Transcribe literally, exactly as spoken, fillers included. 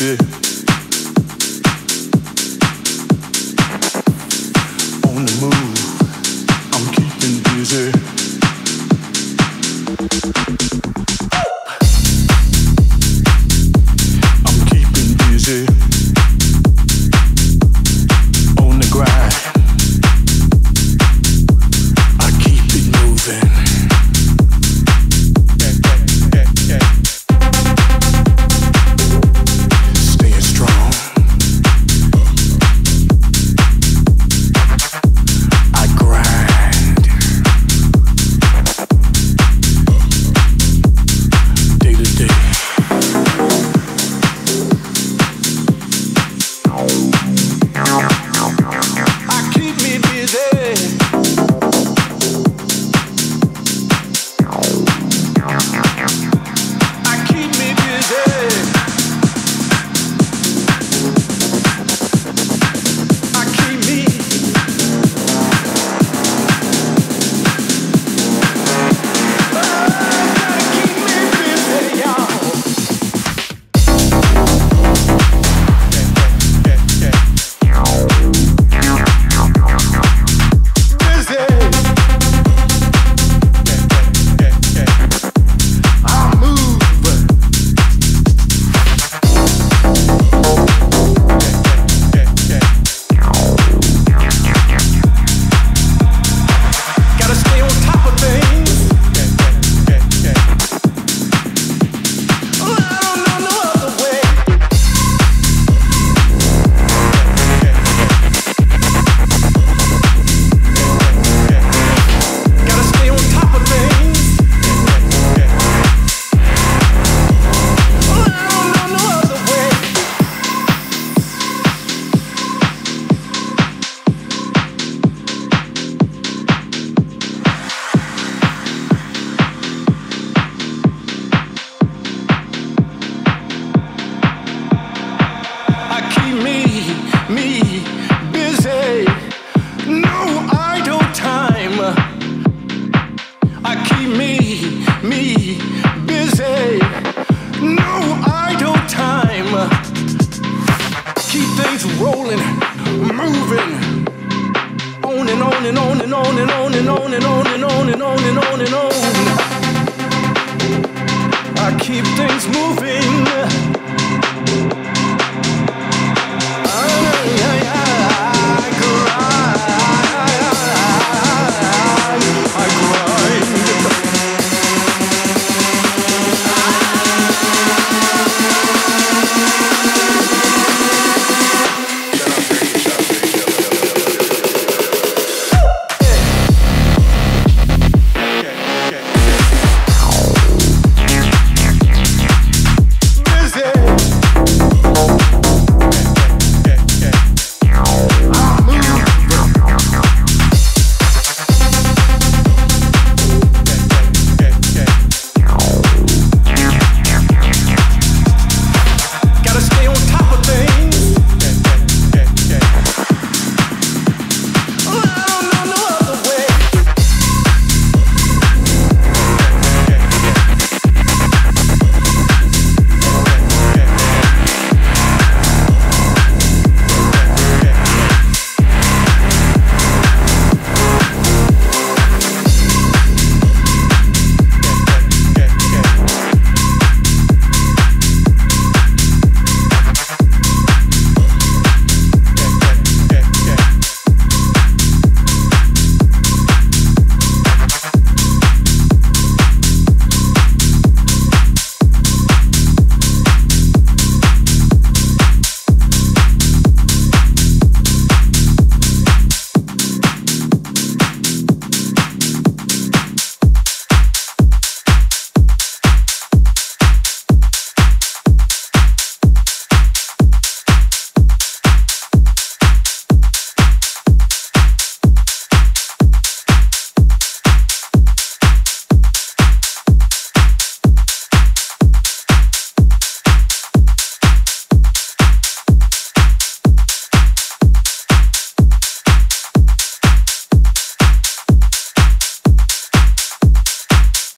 easy. On the move, I'm keeping busy. Moving on and on and on and on and on and on and on and on and on and on and on.